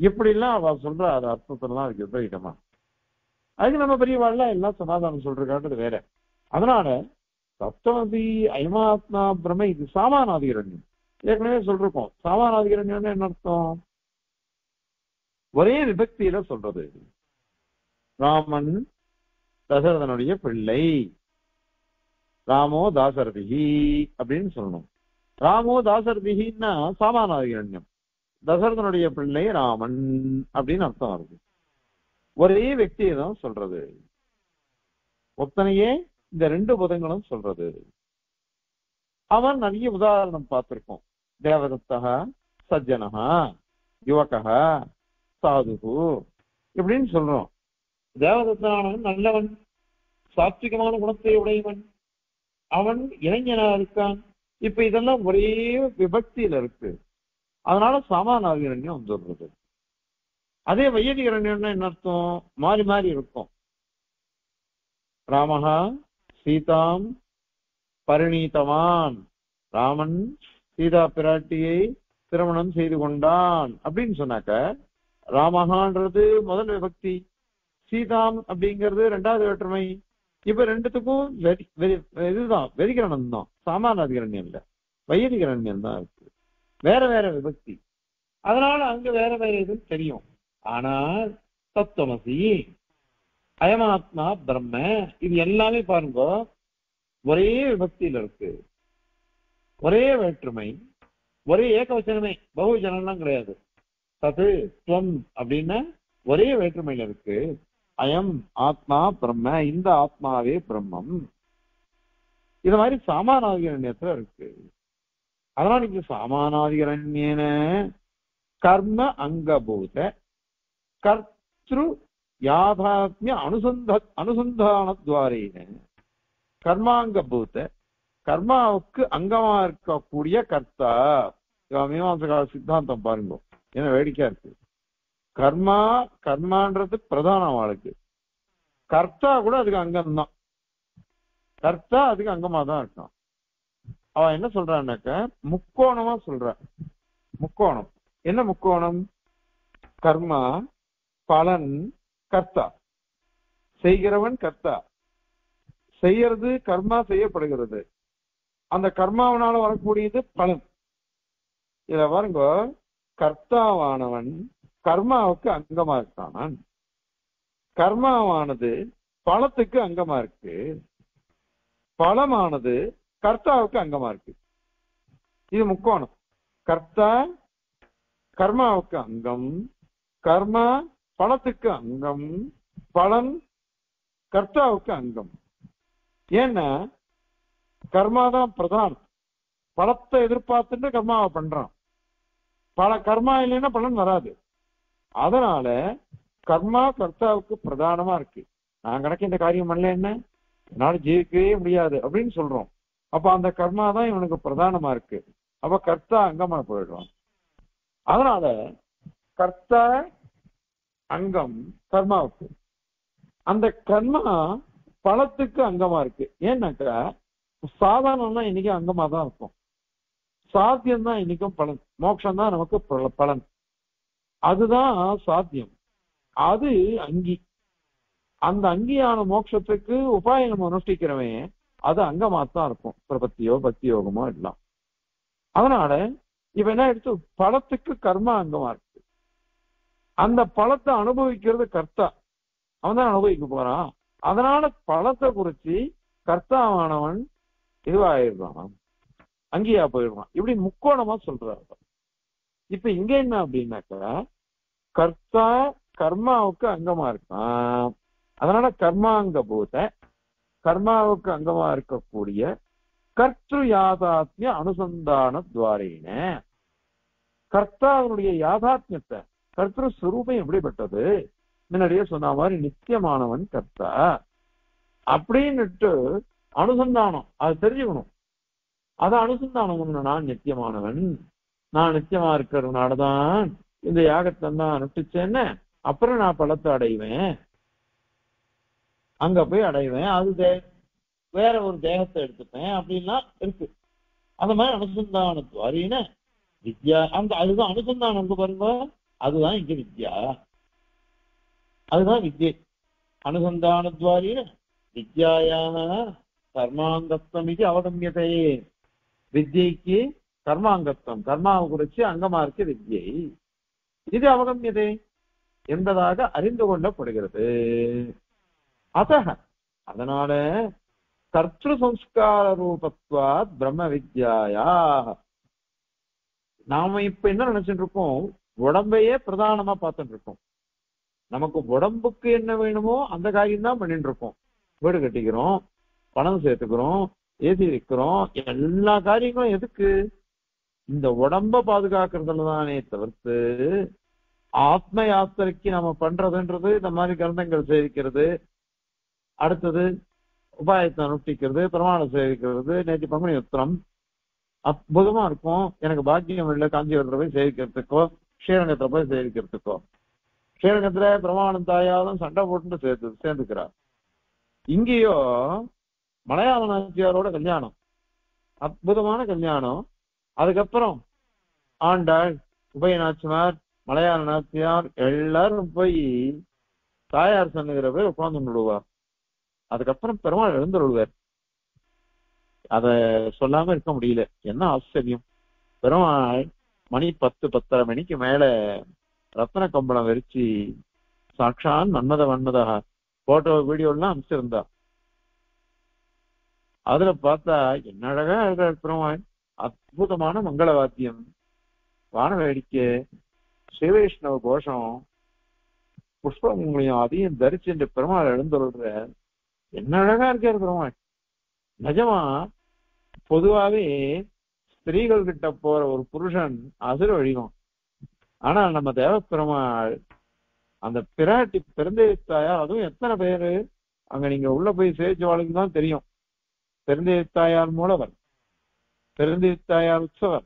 இப்படிலாம் அவ சொல்ற. அது அர்த்தத்தெல்லாம் இருக்கு விபரீதமா. அதுக்கு நம்ம பெரியவாழ்ல எல்லாம் சமாதானம் சொல்றதுக்காட்டது வேற. அதனால தத்துவதி அயமாத்மா பிரமை இது சாமானாதிகரண்யம். ஏற்கனவே சொல்றோம் சாமானாதிகரண்யம்னு என்ன அர்த்தம், ஒரே விபக்தியில சொல்றது. ராமன் தசரதனுடைய பிள்ளை, ராமோ தாசரதிகி அப்படின்னு சொல்லணும். ராமோ தாசரதிகின்னா சாமானாதிகரண்யம், தசரதனுடைய பிள்ளை ராமன் அப்படின்னு அர்த்தம் இருக்கு. ஒரே வக்தியை தான் சொல்றது, ஒத்தனையே இந்த ரெண்டு பதங்களும் சொல்றது. அவன் நிறைய உதாரணம் பார்த்திருக்கோம், தேவதத்தா சஜ்ஜனஹா யுவகஹ சாதுஹு இப்படின்னு சொல்றோம். தேவதத்தனானவன் நல்லவன், சாத்விகமான குணத்தை உடையவன், அவன் இளைஞனா இருக்கான். இப்ப இதெல்லாம் ஒரே விபக்தியில இருக்கு. அதனால சமான ஆகிரண்யம் வந்துடுறது. அதே வையதி இரண்யம்னா என்ன அர்த்தம்? மாறி மாறி இருக்கும். ராமஹா சீதாம் பரிணீதவான், ராமன் சீதா பிராட்டியை திருமணம் செய்து கொண்டான் அப்படின்னு சொன்னாக்க, ராமஹான்றது முதல் விபக்தி, சீதாம் அப்படிங்கிறது ரெண்டாவது வேற்றுமை. இப்ப ரெண்டுத்துக்கும் இதுதான் வெதிகரணம் தான், சாமான அதிகரண்யம் இல்ல, வையதிகரண்யம் தான் இருக்கு, வேற வேற விபக்தி. அதனால அங்க வேற வேற இதுன்னு தெரியும். ஆனால் தத்துவமசி அயமாத்மா பிரம்ம இது எல்லாமே பாருங்க ஒரே விபக்தியில இருக்கு, ஒரே வேற்றுமை, ஒரே ஏகவச்சனமே, பகுஜனம்லாம் கிடையாது. தத்து துவம் அப்படின்னா ஒரே வேற்றுமையில இருக்கு. அயம் ஆத்மா பிரம்ம, இந்த ஆத்மாவே பிரம்மம். இது மாதிரி சாமானாதிகரண்யத்துல இருக்கு. அதனால இது சாமானாதிகரண்யன கர்ம அங்கபூத கர்த்ரு யாதாத்மிய அனுசந்தானத்வாரேன கர்மாங்கபூத கர்மாவுக்கு அங்கமா இருக்கக்கூடிய கர்த்தா. மீமாசகால சித்தாந்தம் பாருங்க ஏன்னா வேடிக்கையா இருக்கு. கர்மா கர்மான்றது பிரதானம், அவளுக்கு கர்த்தா கூட அதுக்கு அங்கம்தான், கர்த்தா அதுக்கு அங்கமா தான் இருக்கான். அவன் என்ன சொல்றான்னாக்க முக்கோணமா சொல்றான். முக்கோணம் என்ன? முக்கோணம் கர்மா பலன் கர்த்தா, செய்கிறவன் கர்த்தா, செய்யறது கர்மா செய்யப்படுகிறது, அந்த கர்மாவனால வரக்கூடியது பலன். இதுல பாருங்க கர்த்தாவானவன் கர்மாவுக்கு அங்கமா இருக்கான், கர்மாவானது பலத்துக்கு அங்கமா இருக்கு, பலமானது கர்த்தாவுக்கு அங்கமா இருக்கு. இது முக்கோணம். கர்த்தா கர்மாவுக்கு அங்கம், கர்மா பலத்துக்கு அங்கம், பலன் கர்த்தாவுக்கு அங்கம். ஏன்னா கர்மாதான் பிரதானம், பலத்தை எதிர்பார்த்துட்டு கர்மாவை பண்றான். பல கர்மா இல்லைன்னா பலன் வராது. அதனால கர்மா கர்த்தாவுக்கு பிரதானமா இருக்கு. நான் கணக்கு இந்த காரியம் பண்ணல என்ன என்னால ஜீவிக்கவே முடியாது அப்படின்னு சொல்றோம். அப்ப அந்த கர்மா தான் இவனுக்கு பிரதானமா இருக்கு. அப்ப கர்த்தா அங்கமா போயிடுவான். அதனால கர்த்தா அங்கம் கர்மாவுக்கு, அந்த கர்மா பலத்துக்கு அங்கமா இருக்கு. ஏன்னாக்கா சாதாரணம்னா இன்னைக்கு அங்கமா தான் இருக்கும், சாத்தியம் தான் இன்னைக்கும் பலன், மோட்சம் தான் நமக்கு பலன், அதுதான் சாத்தியம். அது அங்கி, அந்த அங்கியான மோட்சத்துக்கு உபாயம் நம்ம அனுஷ்டிக்கிறவன் அது அங்கமா தான் இருக்கும், பிரபத்தியோ பக்தி யோகமோ எல்லாம். அதனால இப்ப என்ன எடுத்து பலத்துக்கு கர்மா அங்கமா இருக்கு. அந்த பலத்தை அனுபவிக்கிறது கர்த்தா, அவன் தான் அனுபவிக்க போறான். அதனால பலத்தை குறிச்சு கர்த்தாவானவன் இதுவாயிடுவான், அங்கேயா போயிடுவான். இப்படி முக்கோணமா சொல்றாரு. இப்ப இங்க என்ன அப்படின்னாக்கா கர்த்தா கர்மாவுக்கு அங்கமா இருக்கான். அதனால கர்மாங்க பூத கர்மாவுக்கு அங்கமா இருக்கக்கூடிய கர்த்து யாதாத்மிய அனுசந்தான துவாரேன கர்த்தாவினுடைய யாதாத்மியத்தை, கர்த்தரு சுரூபம் எப்படிப்பட்டது முன்னாடியே சொன்ன மாதிரி நித்தியமானவன் கர்த்தா அப்படின்னுட்டு அனுசந்தானம் அது தெரிஞ்சுக்கணும். அதை அனுசந்தானம், நான் நித்தியமானவன், நான் நித்தியமா இருக்கிறதுனாலதான் இந்த யாகத்தை தான் அனுஷ்டிச்சேன்னு அப்புறம் நான் பலத்தை அடைவேன், அங்க போய் அடைவேன், அது வேற ஒரு தேகத்தை எடுத்துப்பேன் அப்படின்லாம் இருக்கு. அந்த மாதிரி அனுசந்தானத்து அறியின வித்யா, அந்த அதுதான் அனுசந்தானம் வந்து பாருங்க, அதுதான் இங்க வித்யா, அதுதான் வித்யை. அனுசந்தானத்வாரீன வித்யாயான கர்மாங்கத்துவம் இது அவகமியதே, வித்யைக்கு கர்மாங்கத்துவம், கர்மாவை குறிச்சு அங்கமா இருக்கு வித்யை, இது அவகமியதே என்பதாக அறிந்து கொள்ளப்படுகிறது. அதனால கர்த்திரு சம்ஸ்கார ரூபத்வாத் பிரம்ம வித்யாயா. நாம இப்ப என்ன நினைச்சிட்டு இருக்கோம்? உடம்பையே பிரதானமா பார்த்துட்டு இருக்கோம். நமக்கு உடம்புக்கு என்ன வேணுமோ அந்த காரியம் தான் பண்ணிட்டு இருக்கோம். வீடு கட்டிக்கிறோம், பணம் சேர்த்துக்கிறோம், ஏசி வைக்கிறோம், எல்லா காரியங்களும் எதுக்கு? இந்த உடம்ப பாதுகாக்கிறதுல தானே தவிர்த்து ஆத்ம யாத்திரைக்கு நம்ம பண்றதுன்றது இந்த மாதிரி கிரந்தங்கள் சேவிக்கிறது, அடுத்தது உபாயத்தை அனுஷ்டிக்கிறது, பிரமாணம் சேவிக்கிறது, நேற்று பங்குனி உத்திரம் அற்புதமா இருக்கும். எனக்கு பாக்கியம் இல்லை காஞ்சிபுரத்துல போய் சேவிக்கிறதுக்கோ ஸ்ரீரங்கத்துல போய் சேவிக்கிறதுக்கோ. ஸ்ரீரங்கத்துல பிரமாணம் தாயாலும் சண்டை போட்டு சேர்ந்துக்கிறார். இங்கேயோ மலையாள நாச்சியாரோட கல்யாணம், அற்புதமான கல்யாணம். அதுக்கப்புறம் ஆண்டாள், உபய நாச்சியார், மலையாள நாச்சியார் எல்லாரும் போய் தாயார் சன்னிதியில போய் உட்கார்ந்து விடுவார். அதுக்கப்புறம் பெருமாள் எழுந்து விடுவார். அத சொல்லாம இருக்க முடியல, என்ன ஆச்சரியம். பெருமாள் மணி 10, 10:30 மணிக்கு மேல ரத்ன கம்பளம் வெறிச்சு சாட்சான் மன்மதா போட்டோ வீடியோ எல்லாம் அனுப்பிச்சிருந்தா. அதுல பார்த்தா என்ன அழகா அழகாள் பெருமாள், அற்புதமான மங்கள வாத்தியம், வானவேடிக்கை, ஸ்ரீவைஷ்ணவ கோஷம், புஷ்பங்களையும் அதையும் தரிச்சு பெருமாள் எழுந்துள்ற. என்ன அழகா இருக்காரு பெருமாள். நிஜமா பொதுவாவே ஸ்திரீகள் கிட்ட போற ஒரு புருஷன் அசுர வழிகம். ஆனால் நம்ம தேவ பெருமாள் அந்த பிராட்டி பெருந்தேவித்தாயார், அதுவும் எத்தனை பேரு அங்க நீங்க உள்ள போய் சேவிச்சவாளுக்கு தான் தெரியும். பெருந்தேவித்தாயார் மூலவர், பெருந்தேவித்தாயார் உற்சவர்,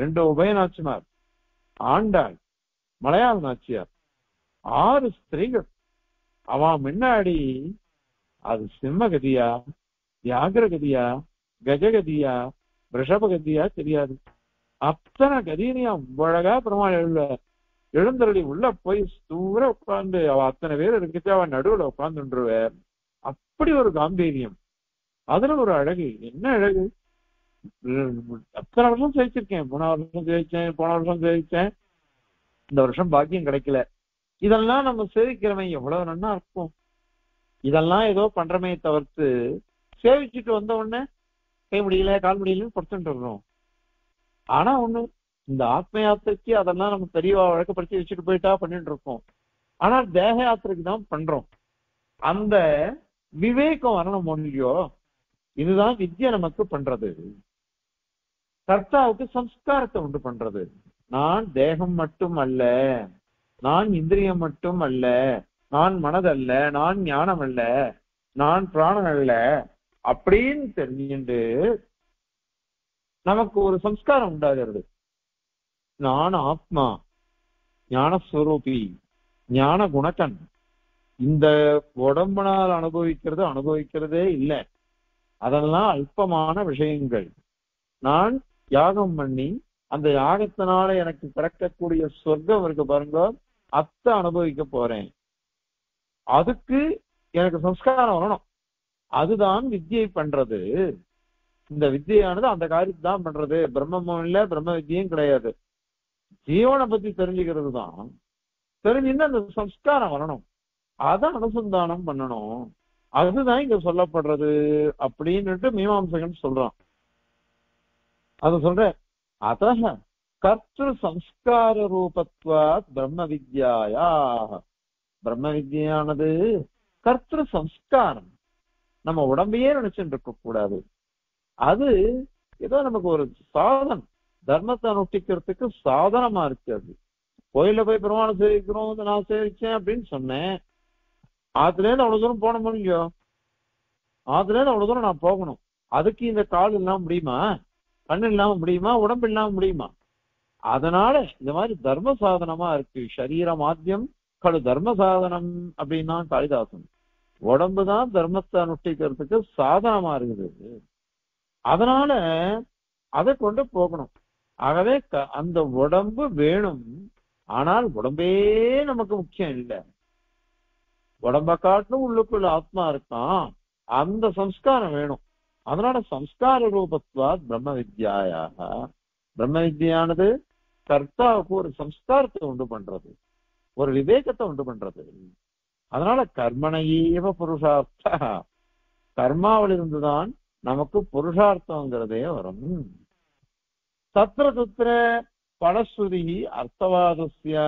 2 உபய நாச்சிமார், ஆண்டாள், மலையாள நாச்சியார், 6 ஸ்திரீகள். அவன் முன்னாடி அது சிம்மகதியா, வியாகரகதியா, கஜகதியா, ரிஷபகதியா தெரியாது. அத்தனை கதியா அழகா பெருமாள் எழுந்தருளி உள்ள போய் தூர உட்கார்ந்து அவ அத்தனை பேர் இருக்கிட்டு அவன் நடுவுல உட்கார்ந்துருவ. அப்படி ஒரு காம்பீரியம், அதுல ஒரு அழகு. என்ன அழகு. அத்தனை வருஷம் சேவிச்சிருக்கேன், போன வருஷம் சேவிச்சேன், இந்த வருஷம் பாக்கியம் கிடைக்கல. இதெல்லாம் நம்ம சேவிக்கிறவன் எவ்வளவு நன்னா இருக்கும். இதெல்லாம் ஏதோ பண்றமே தவிர்த்து சேவிச்சுட்டு வந்த உடனே கை முடியல கால் முடியலன்னு படுத்துட்டு வர்றோம். ஆனா ஒண்ணு, இந்த ஆத்ம யாத்திரைக்கு அதெல்லாம் நம்ம பெரியவா வழக்கப்படுத்தி வச்சுட்டு போயிட்டா பண்ணிட்டு இருக்கோம். ஆனா தேக யாத்திரைக்கு தான் பண்றோம். அந்த விவேகம் வரணும் இல்லையோ. இதுதான் வித்யா நமக்கு பண்றது. கர்த்தாவுக்கு சம்ஸ்காரத்தை உண்டு பண்றது. நான் தேகம் மட்டும் அல்ல, நான் இந்திரியம் மட்டும் அல்ல, நான் மனதல்ல, நான் ஞானம் அல்ல, நான் பிராணம் அல்ல அப்படின்னு தெரிஞ்சுட்டு நமக்கு ஒரு சம்ஸ்காரம் உண்டாகிறது. நான் ஆத்மா, ஞானஸ்வரூபி, ஞான குணக்கன். இந்த உடம்புனால் அனுபவிக்கிறதே இல்லை. அதெல்லாம் அல்பமான விஷயங்கள். நான் யாகம் பண்ணி அந்த யாகத்தினால எனக்கு பிறக்கக்கூடிய சொர்க்கம் இருக்கு பாருங்க, அத்தை அனுபவிக்க போறேன். அதுக்கு எனக்கு சம்ஸ்காரம் வரணும். அதுதான் வித்தியை பண்றது. இந்த வித்தியானது அந்த காரியத்தை தான் பண்றது. பிரம்மமும் இல்லை, பிரம்ம வித்தியும் கிடையாது. ஜீவனை பத்தி தெரிஞ்சுக்கிறது தான். தெரிஞ்சுன்னா அந்த சம்ஸ்காரம் வரணும், அதை அனுசந்தானம் பண்ணணும். அதுதான் இங்க சொல்லப்படுறது அப்படின்னுட்டு மீமாம்சகன் சொல்றான். அது சொல்ற அத கர்த்திரு சம்ஸ்கார ரூபத்வா பிரம்ம வித்யாயா. பிரம்ம வித்யானது கர்த்திரு சம்ஸ்காரம். நம்ம உடம்பையே நினைச்சுட்டு இருக்க கூடாது. அது ஏதோ நமக்கு ஒரு சாதனம், தர்மத்தை அனுஷ்டிக்கிறதுக்கு சாதனமா இருக்கு. அது கோயில போய் பிரமாணம் சேவிக்கிறோம், நான் சேவிச்சேன் அப்படின்னு சொன்னேன். அதுலேருந்து அவ்வளவு தூரம் போன முடியும், அதுலேருந்து அவ்வளவு தூரம் நான் போகணும். அதுக்கு இந்த கால் இல்லாம முடியுமா, கண் இல்லாம முடியுமா, உடம்பு இல்லாம முடியுமா? அதனால இந்த மாதிரி தர்ம சாதனமா இருக்கு. சரீரம் ஆத்தியம் கழு தர்ம சாதனம் அப்படின்னா காளிதாசன். உடம்புதான் தர்மத்தை அனுஷ்டிக்கிறதுக்கு சாதனமா இருக்குது. அதனால அதை கொண்டு போகணும். ஆகவே அந்த உடம்பு வேணும். ஆனால் உடம்பே நமக்கு முக்கியம் இல்லை. உடம்ப காட்டிலும் உள்ளுக்குள்ள ஆத்மா இருக்கான். அந்த சம்ஸ்காரம் வேணும். அதனால சம்ஸ்கார ரூபத்வா பிரம்ம வித்யாயாக. பிரம்ம வித்யானது கர்த்தாவுக்கு ஒரு சம்ஸ்காரத்தை உண்டு பண்றது, ஒரு விவேகத்தை உண்டு பண்றது. அதனால கர்மணையேவ புருஷார்த்த. கர்மாவிலிருந்துதான் நமக்கு புருஷார்த்தங்கிறதே வரும். சத்திர சுத்திர பலஸ்ருதி அர்த்தவாதஸ்யா.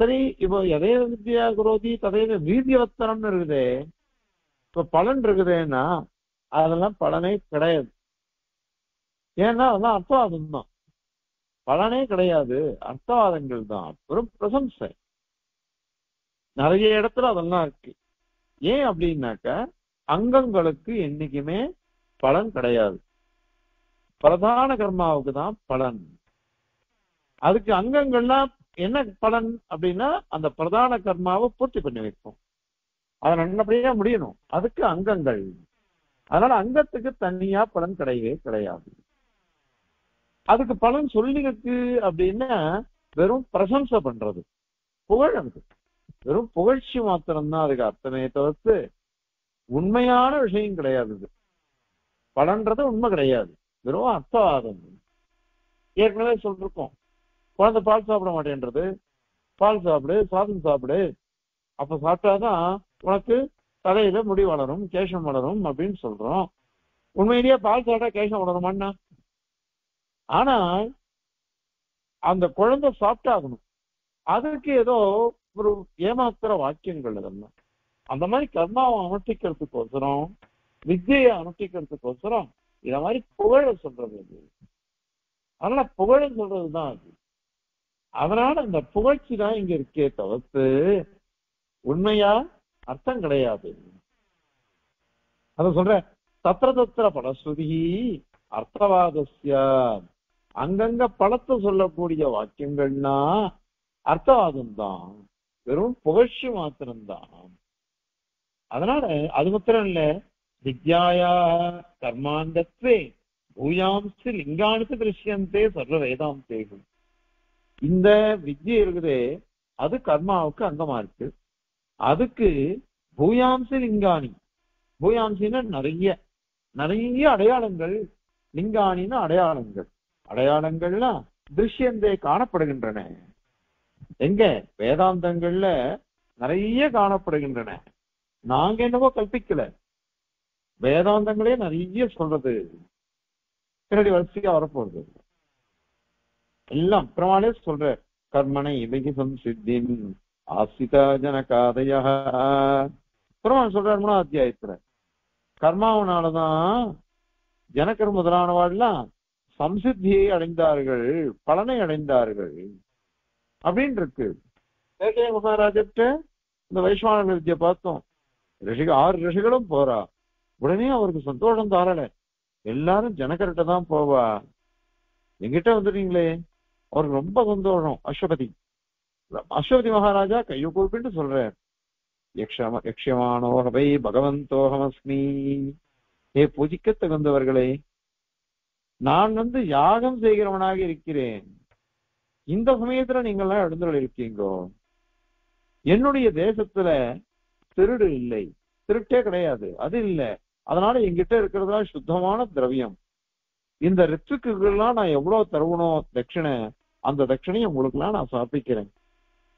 சரி, இப்போ எதே வித்யா குரோதி ததைய வீதியவத்தனம்னு இருக்குதே. இப்ப பலன் இருக்குதேன்னா அதெல்லாம் பலனே கிடையாது. ஏன்னா அதெல்லாம் அர்த்தவாதம் தான். பலனே கிடையாது, அர்த்தவாதங்கள் தான், ஒரு பிரசம்சை. நிறைய இடத்துல அதெல்லாம் இருக்கு. ஏன் அப்படின்னாக்க அங்கங்களுக்கு என்னைக்குமே பலன் கிடையாது, பிரதான கர்மாவுக்கு தான் பலன். அதுக்கு அங்கங்கள்லாம் என்ன பலன் அப்படின்னா அந்த பிரதான கர்மாவை பூர்த்தி பண்ணி வைப்போம், அதை நல்லபடியா முடியணும், அதுக்கு அங்கங்கள். அதனால அங்கத்துக்கு தனியா பலன் கிடையவே கிடையாது. அதுக்கு பலன் சொல்லிருக்கு அப்படின்னா வெறும் பிரசம்சை பண்றது, புகழ், அது வெறும் புகழ்ச்சி மாத்திரம்தான் அதுக்கு அர்த்தமே தவிர்த்து உண்மையான விஷயம் கிடையாது. இது பலன்றது உண்மை கிடையாது, வெறும் அர்த்தவாதம். ஏற்கனவே சொல்லிருக்கோம், குழந்தை பால் சாப்பிட மாட்டேன்றது, பால் சாப்பிடு, சாதம் சாப்பிடு, அப்ப சாப்பிட்டாதான் உனக்கு தலையில முடி வளரும், கேசம் வளரும் அப்படின்னு சொல்றோம். உண்மையிலேயே பால் சாப்பிட்டா கேசம் வளருமாண்ணா? ஆனால் அந்த குழந்தை சாப்பிட்டாகணும், அதுக்கு ஏதோ ஒரு ஏமாத்திர வாக்கியங்கள். இதெல்லாம் அந்த மாதிரி கர்மாவை அனுஷ்டிக்கிறதுக்கோசரம், வித்தியை அனுஷ்டிக்கிறதுக்கோசரம் இத மாதிரி புகழ சொல்றது. அது அதனால புகழ சொல்றதுதான் அது. அதனால அந்த புகழ்ச்சி தான் இங்க இருக்கே தவிர்த்து உண்மையா அர்த்தம் கிடையாது. அத சொல்ற தத்திர தத்திர பலஸ்ருதி அர்த்தவாதஸ்ய, அங்கங்க பலத்தை சொல்லக்கூடிய வாக்கியங்கள்னா அர்த்தவாதம் தான், வெறும் புகழ்ச்சி மாத்திரம்தான். அதனால அது மாத்திரம் இல்ல, வித்யாயா கர்மாங்கத்வே பூயாம்சி லிங்கானுக்கு திருஷ்யந்தே சர்வ வேதாந்தேகும். இந்த வித்யை இருக்குதே அது கர்மாவுக்கு அங்கமா இருக்கு, அதுக்கு பூயாம்சி லிங்காணி, பூயாம்சின்னா நிறைய நிறைய அடையாளங்கள், லிங்காணின்னா அடையாளங்கள், அடையாளங்கள்னா திருஷ்யந்தே காணப்படுகின்றன. எங்க வேதாந்தங்கள்ல நிறைய காணப்படுகின்றன, நாங்க என்னவோ கல்பிக்கல, வேதாந்தங்களே நிறைய சொல்றது. பின்னாடி வரிசையா வரப்போறது எல்லாம் பிரமாணே சொல்ற. கர்மனை இவைக்கு சம்சித்தின் ஆசிதா ஜனகாதைய பிரமாணம் சொல்றாரு 3ஆம் அத்தியாயத்துல. கர்மாவனாலதான் ஜனகர் முதலானவாடெல்லாம் சம்சித்தியை அடைந்தார்கள், பலனை அடைந்தார்கள் அப்படின்னு இருக்கு. வேட்டைய மகாராஜர்கிட்ட இந்த வைஷ்ணவ வித்தியை பார்த்தோம், ரிஷிகள் 6 ரிஷிகளும் போறா, உடனே அவருக்கு சந்தோஷம் தாராள, எல்லாரும் ஜனகர்கிட்ட தான் போவா, எங்கிட்ட வந்துட்டீங்களே, அவருக்கு ரொம்ப சந்தோஷம். அஸ்வபதி, அஸ்வபதி மகாராஜா கையை கூப்பிட்டு சொல்றார், யக்ஷமானோகவை பகவந்தோகமஸ்மி, ஏ பூஜிக்க தகுந்தவர்களே, நான் யாகம் செய்கிறவனாக இருக்கிறேன், இந்த சமயத்துல நீங்கள்லாம் எழுந்துள்ள இருக்கீங்கோ. என்னுடைய தேசத்துல திருடு இல்லை, திருட்டே கிடையாது, அது இல்லை, அதனால என்கிட்ட இருக்கிறதா சுத்தமான திரவியம். இந்த ரித்துக்குலாம் நான் எவ்வளவு தருவணும் தட்சிணை, அந்த தட்சிணையை உங்களுக்குலாம் நான் சமர்ப்பிக்கிறேன்,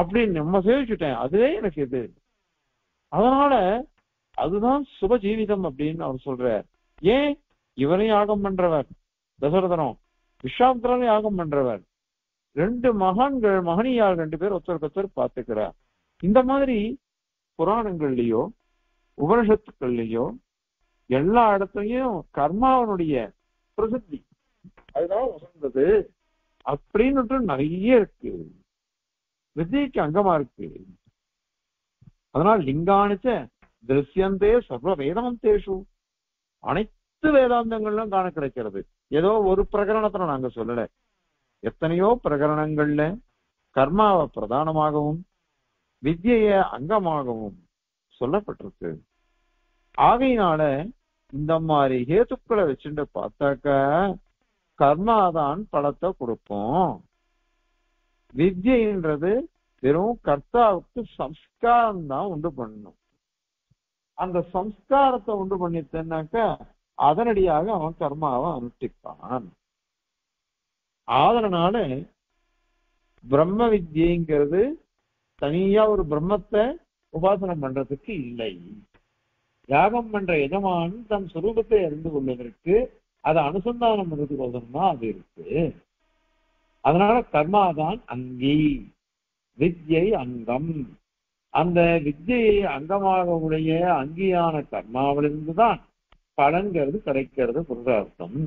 அப்படின்னு நம்ம சேவிச்சுட்டேன், அதுவே எனக்கு இது, அதனால அதுதான் சுப ஜீவிதம் அப்படின்னு அவர் சொல்றார். ஏன் இவரையும் யாகம் பண்றவர் தசரதனும், விஸ்வாமித்திரனும் யாகம் பண்றவர், 2 மகான்கள் மகனியார் 2 பேர் ஒருத்தருக்கொத்தர் பார்த்துக்கிறார். இந்த மாதிரி புராணங்கள்லயோ உபனிஷத்துக்கள்லயோ எல்லா இடத்துலயும் கர்மாவனுடைய பிரசித்தி அதுதான் உசந்தது அப்படின்னு நிறைய இருக்கு, வித்தியக்கு அங்கமா இருக்கு. அதனால லிங்கானிச்ச திருஷ்யந்தே சர்வ வேதாந்தேஷு, அனைத்து வேதாந்தங்கள்லாம் காண கிடைக்கிறது. ஏதோ ஒரு பிரகரணத்துல நாங்க சொல்லல, எத்தனையோ பிரகரணங்கள்ல கர்மாவை பிரதானமாகவும் வித்திய அங்கமாகவும் சொல்லப்பட்டிருக்கு. ஆகையினால இந்த மாதிரி ஹேத்துக்களை வச்சுட்டு பார்த்தாக்க கர்மாதான் பலத்தை கொடுப்போம், வித்யன்றது வெறும் கர்த்தாவுக்கு சம்ஸ்காரம் தான் உண்டு பண்ணணும். அந்த சம்ஸ்காரத்தை உண்டு பண்ணித்தனாக்க அதனடியாக அவன் கர்மாவை அனுஷ்டிப்பான். ஆதரனான பிரம்ம வித்யைங்கிறது தனியா ஒரு பிரம்மத்தை உபாசனம் பண்றதுக்கு இல்லை. யாகம் பண்ற எஜமான் தன் சுரூபத்தை அறிந்து கொள்வதற்கு அதை அனுசந்தானம் பண்றது போதும்னா அது இருக்கு. அதனால கர்மாதான் அங்கி, வித்யை அங்கம். அந்த வித்யை அங்கமாக உடைய அங்கியான கர்மாவிலிருந்துதான் பலன்கிறது கிடைக்கிறது புருஷார்த்தம்.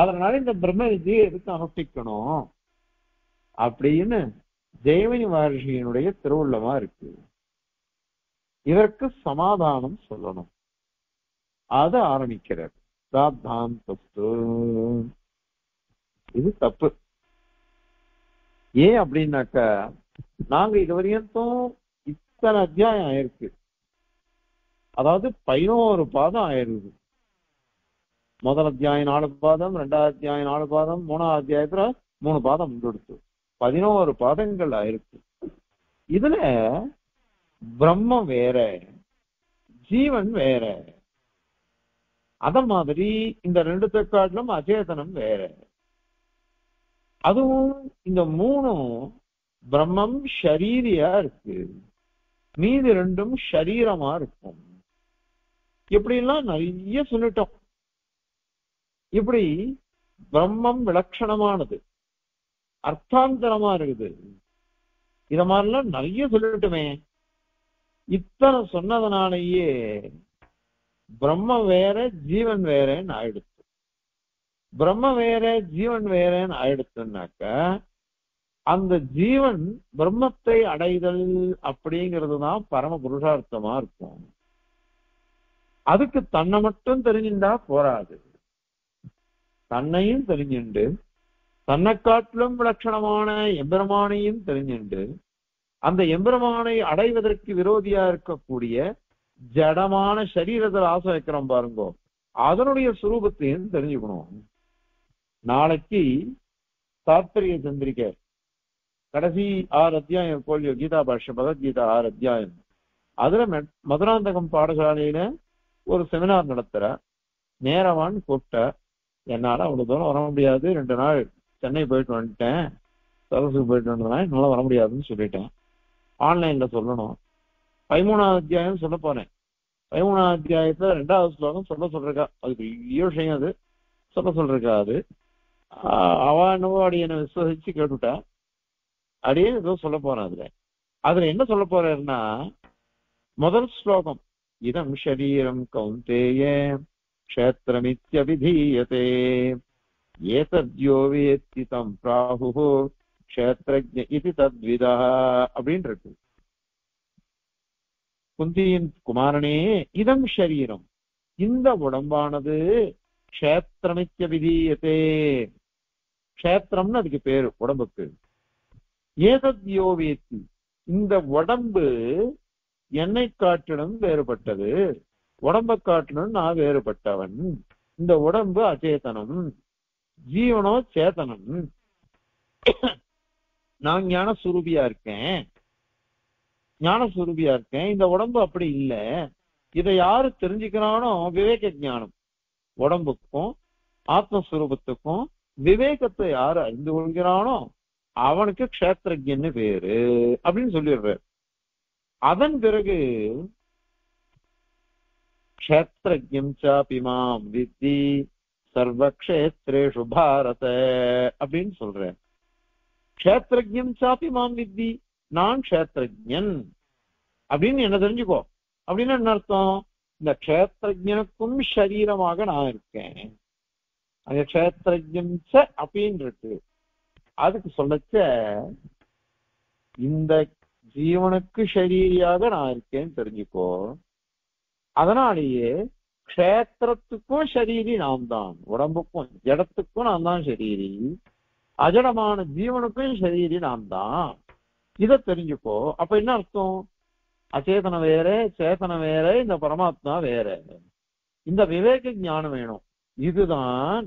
அதனால இந்த பிரம்ம வித்யை எதுக்கு அனுஷ்டிக்கணும் அப்படின்னு தேவனி மகர்ஷியினுடைய திருவுள்ளமா இருக்கு. இதற்கு சமாதானம் சொல்லணும். அது ஆரம்பிக்கிறார். இது தப்பு. ஏன் அப்படின்னாக்க, நாங்க இதுவரையும் இத்தனை அத்தியாயம் ஆயிருக்கு, அதாவது 11 பாதம் ஆயிருக்கு. முதல் அத்தியாயம் 4 பாதம், ரெண்டாவது அத்தியாயம் 4 பாதம், மூணாவது அத்தியாயத்துல 3 பாதம் கொடுத்து 11 பாதங்கள் ஆயிருக்கு. இதுல பிரம்மம் வேற, ஜீவன் வேற. அத மாதிரி இந்த 2 காட்டிலும் அச்சேதனம் வேற. அதுவும் இந்த 3 பிரம்மம் ஷரீரியா இருக்கு, மீதி 2 ஷரீரமா இருக்கும். இப்படிலாம் நிறைய சொல்லிட்டோம். இப்படி பிரம்மம் விலட்சணமானது, அர்த்தாந்தரமா இருக்குது. இத மாதிரிலாம் நிறைய சொல்லிட்டுமே. இத்தனை சொன்னதுனாலேயே பிரம்ம வேற ஜீவன் வேறேன்னு ஆயிடுச்சு. பிரம்ம வேற ஜீவன் வேறேன்னு ஆயிடுச்சுன்னாக்க அந்த ஜீவன் பிரம்மத்தை அடைதல் அப்படிங்கிறது தான் பரம புருஷார்த்தமா இருக்கும். அதுக்கு தன்னை மட்டும் தெரிஞ்சுட்டா போராது. தன்னையும் தெரிஞ்சுண்டு, தன்னை காட்டிலும் விலட்சணமான எம்பெருமானையும் தெரிஞ்சுண்டு, அந்த எம்பெருமானை அடைவதற்கு விரோதியா இருக்கக்கூடிய ஜடமான சரீரத்தில் ஆசை வைக்கிறோம் பாருங்கோ, அதனுடைய சுரூபத்தையும் தெரிஞ்சுக்கணும். நாளைக்கு தாத்பரிய சந்திரிக்கை கடைசி 6 அத்தியாயம் போலியோ கீதா பாஷ்ய பகவத்கீதா 6 அத்தியாயம். அதுல மதுராந்தகம் பாடசாலையில ஒரு செமினார் நடத்துற நேரவான்னு கூப்பிட்ட. என்னால அவ்வளவு தூரம் வர முடியாது, 2 நாள் சென்னை போயிட்டு வந்துட்டேன், சரசுக்கு போயிட்டு வந்ததுனால என்னால வர முடியாதுன்னு சொல்லிட்டேன். ஆன்லைன்ல சொல்லணும். 13வது அத்தியாயம் சொல்ல போறேன். 13வது அத்தியாயத்துல 2வது ஸ்லோகம் சொல்ல சொல்றா. அது பெரிய விஷயம். அது சொல்ல சொல்றா. அது அவ என்னவோ அடி என்னை விசுவசிச்சு கேட்டுட்டா. அடியே ஏதோ சொல்ல போறேன். அதுல என்ன சொல்ல போறேன்னா, முதல் ஸ்லோகம் இதம் ஷரீரம் கௌந்தேய க்ஷேத்ரமித்யபிதீயதே ஏதத்யோ வேத்தி தம் பிராஹுஹோ க்ஷேத்ரஜ்ஞ இதி தத்விதா அப்படின்னு இருக்கு. குந்தியின் குமாரனே, இதம் ஷரீரம், இந்த உடம்பானது க்ஷேத்ரமித்யபிதீயதே, க்ஷேத்திரம்னு அதுக்கு பேரு உடம்புக்கு. ஏதத்யோ வேத்தி, இந்த உடம்பு என்னை காட்டிலும் வேறுபட்டது, உடம்பை காட்டிலும் நான் வேறுபட்டவன். இந்த உடம்பு அச்சேதனம், ஜீவனோ சேத்தனம். நான் ஞானஸ்வரூபியா இருக்கேன், ஞானஸ்வரூபியா இருக்கேன். இந்த உடம்பு அப்படி இல்லை. இதை யாரு தெரிஞ்சுக்கிறானோ, விவேக ஞானம், உடம்புக்கும் ஆத்மஸ்வரூபத்துக்கும் விவேகத்தை யாரு அறிந்து கொள்கிறானோ அவனுக்கு க்ஷேத்ரஜ்ஞன்னு பேரு அப்படின்னு சொல்லிடுறாரு. அதன் பிறகு க்ஷேத்ரஜ்ஞம் சாபி மாம் வித்தி சர்வக்ஷேத்ரேஷு பாரத அப்படின்னு சொல்றேன். க்ஷேத்ரஜ்ஞம் சாபி மாம் வித்தி, நான் க்ஷேத்ரஜ்ஞன் அப்படின்னு என்ன தெரிஞ்சுக்கோ. அப்படின்னு என்ன அர்த்தம், இந்த க்ஷேத்ரஜ்ஞனுக்கும் சரீரமாக நான் இருக்கேன். அந்த க்ஷேத்ரஜ்ஞம் ச அப்படின்னு இருக்கு. அதுக்கு சொல்லச்ச இந்த ஜீவனுக்கு ஷரீரியாக நான் இருக்கேன்னு தெரிஞ்சுக்கோ. அதனாலேயே க்ஷேத்திரத்துக்கும் ஷரீரி நான் தான், உடம்புக்கும் ஜடத்துக்கும் நான் தான் ஷரீரி, அஜடமான ஜீவனுக்கும் ஷரீரி நான் தான். இதை தெரிஞ்சுக்கோ. அப்ப என்ன அர்த்தம், அச்சேதனம் வேற, சேத்தனம் வேற, இந்த பரமாத்மா வேற. இந்த விவேக ஞானம் வேணும். இதுதான்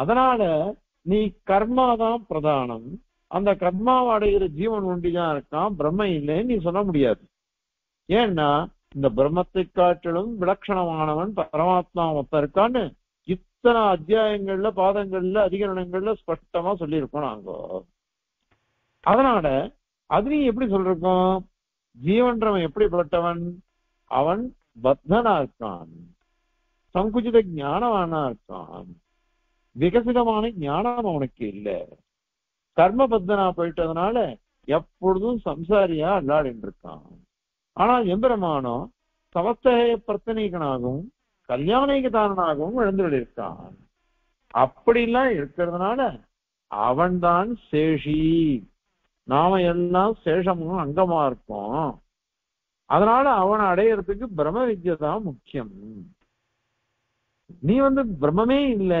அதனால நீ கர்மாதான் பிரதானம். அந்த கர்மாவை அடைகிற ஜீவன் ஒண்டிதான் இருக்கான், பிரம்ம இல்லைன்னு நீ சொல்ல முடியாது. ஏன்னா இந்த பிரம்மத்தை காட்டிலும் விலட்சணமானவன் பரமாத்மா மொத்தம் இருக்கான்னு இத்தனை அத்தியாயங்கள்ல பாதங்கள்ல அதிகரணங்கள்ல ஸ்பஷ்டமா சொல்லியிருக்கோம் நாங்கோ. அதனால அது நீ எப்படி சொல்றோம்? ஜீவன்றவன் எப்படிப்பட்டவன்? அவன் பத்தனா இருக்கான், சங்குஜித ஞானவானா இருக்கான், விகசிதமான ஞானம் அவனுக்கு இல்லை. கர்ம பத்தனா போயிட்டதுனால எப்பொழுதும் சம்சாரியா அல்லாடின்னு இருக்கான். ஆனால் எம்பெருமானோ சமஸ்தய பிரச்சனைகனாகவும் கல்யாணிகதாரனாகவும் எழுந்துள்ள இருக்கான். அப்படிலாம் இருக்கிறதுனால அவன்தான் சேஷி. நாம எல்லாம் சேஷமும் அங்கமா இருக்கோம். அதனால அவனை அடையறதுக்கு பிரம்ம வித்யா தான் முக்கியம். நீ பிரம்மே இல்லை,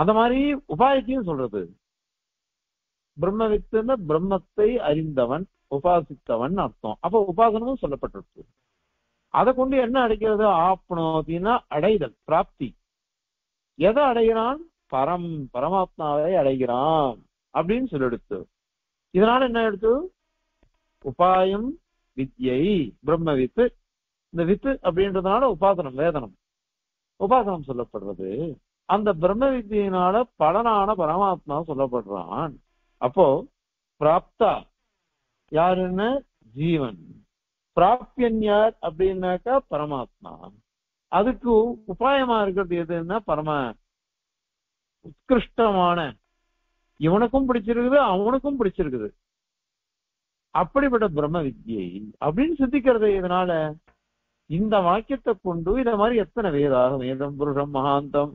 அந்த மாதிரி உபாயத்தையும் சொல்றது. பிரம்மவித்துன்னு பிரம்மத்தை அறிந்தவன் உபாசித்தவன் அர்த்தம். அப்ப உபாசனமும் சொல்லப்பட்டிருக்கு. அதை கொண்டு என்ன அடைக்கிறது? ஆப்னோதினா அடைதல், பிராப்தி. எதை அடைகிறான்? பரமாத்மாவை அடைகிறான் அப்படின்னு சொல்லிடுத்து. இதனால என்ன எடுத்து? உபாயம் வித்யை பிரம்ம வித்து. இந்த வித்து அப்படின்றதுனால உபாசனம், வேதனம், உபாசனம் சொல்லப்படுறது. அந்த பிரம்ம வித்தியினால பலனான பரமாத்மா சொல்லப்படுறான். அப்போ பிராப்தா யாருன்னு ஜீவன், பிராப்தியன் யார் அப்படின்னாக்கா பரமாத்மா. அதுக்கு உபாயமா இருக்கிறது எதுன்னா பரம உத்கிருஷ்டமான, இவனுக்கும் பிடிச்சிருக்குது அவனுக்கும் பிடிச்சிருக்குது அப்படிப்பட்ட பிரம்ம வித்யை அப்படின்னு சித்திக்கிறது. இதனால இந்த வாக்கியத்தை கொண்டு இத மாதிரி எத்தனை வேதாகம், வேதம் புருஷம் மகாந்தம்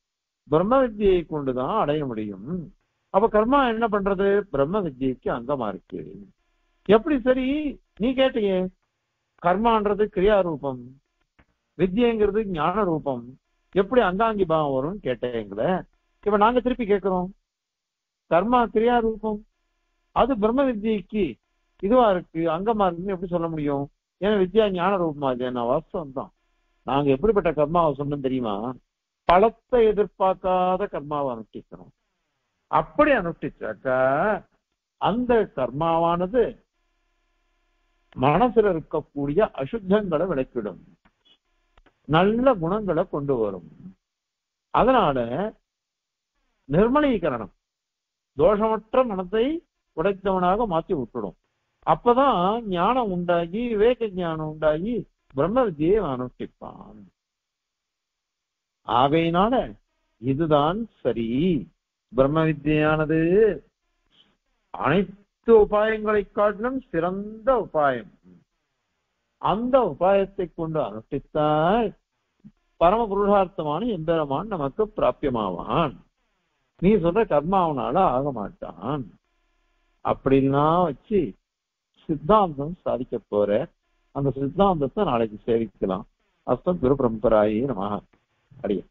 பிரம்ம வித்தியை கொண்டுதான் அடைய முடியும். அப்ப கர்மா என்ன பண்றது? பிரம்ம வித்தியைக்கு அங்கமா இருக்கு. எப்படி? சரி, நீ கேட்டீங்க, கர்மான்றது கிரியா ரூபம், வித்யங்கிறது ஞான ரூபம், எப்படி அங்காங்கி பாவம் வரும்னு கேட்டீங்களே. இப்ப நாங்க திருப்பி கேட்கிறோம், கர்மா கிரியா ரூபம், அது பிரம்ம வித்யக்கு இதுவா இருக்கு, அங்கமா இருக்குன்னு எப்படி சொல்ல முடியும்? ஏன்னா வித்யா ஞான ரூபமா இல்லையா? வாஸ்தவம் தான். நாங்க எப்படிப்பட்ட கர்மாவை சொன்னோம் தெரியுமா? பலத்தை எதிர்பார்க்காத கர்மாவை அனுஷ்டிக்கிறோம். அப்படி அனுஷ்டிச்சாக்கா அந்த கர்மாவானது மனசுல இருக்கக்கூடிய அசுத்தங்களை விளக்கிடும், நல்ல குணங்களை கொண்டு வரும். அதனால நிர்மலீகரணம், தோஷமற்ற மனத்தை உடைத்தவனாக மாற்றி விட்டுடும். அப்பதான் ஞானம் உண்டாகி, விவேக ஞானம் உண்டாகி பிரம்ம வித்தியை அனுஷ்டிப்பான். ஆகையினால இதுதான் சரி. பிரம்ம வித்தியானது அனைத்து உபாயங்களை காட்டிலும் சிறந்த உபாயம். அந்த உபாயத்தை கொண்டு அனுஷ்டித்தால் பரம புருஷார்த்தமான எம்பெருமான் நமக்கு பிராபியமாவான். நீ சொல்ற கர்மாவனால ஆக மாட்டான் அப்படின்னா வச்சு சித்தாந்தம் சாதிக்க போற. அந்த சித்தாந்தத்தை நாளைக்கு சேவிக்கலாம். அஸ்தம் குரு பரம்பராயே நமஹ. அடியே.